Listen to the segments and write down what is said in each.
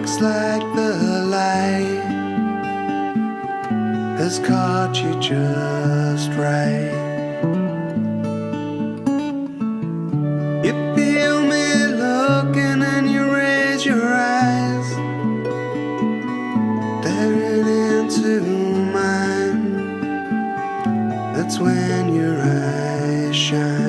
looks like the light has caught you just right. You feel me looking and you raise your eyes, staring into mine. That's when your eyes shine.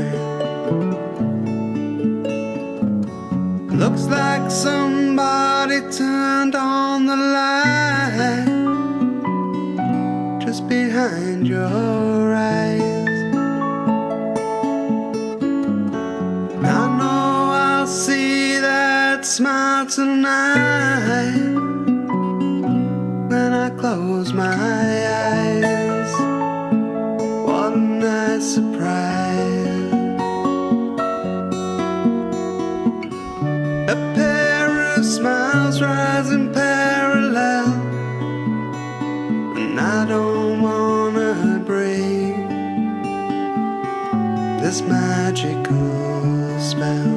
Looks like somebody turned on the light just behind your eyes. I know I'll see that smile tonight when I close my eyes. What a nice surprise. A pair of smiles rising parallel, and I don't this magical spell.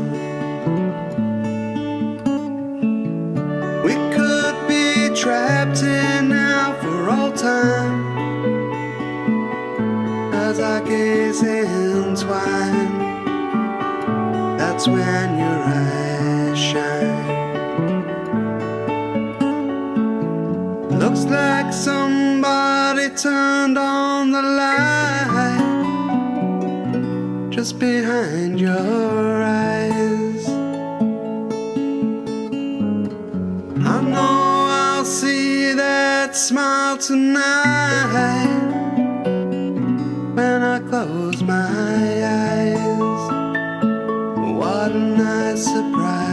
We could be trapped here now for all time, as our gazes entwine. That's when your eyes shine. Looks like somebody turned on the light just behind your eyes. I know I'll see that smile tonight when I close my eyes. What a nice surprise.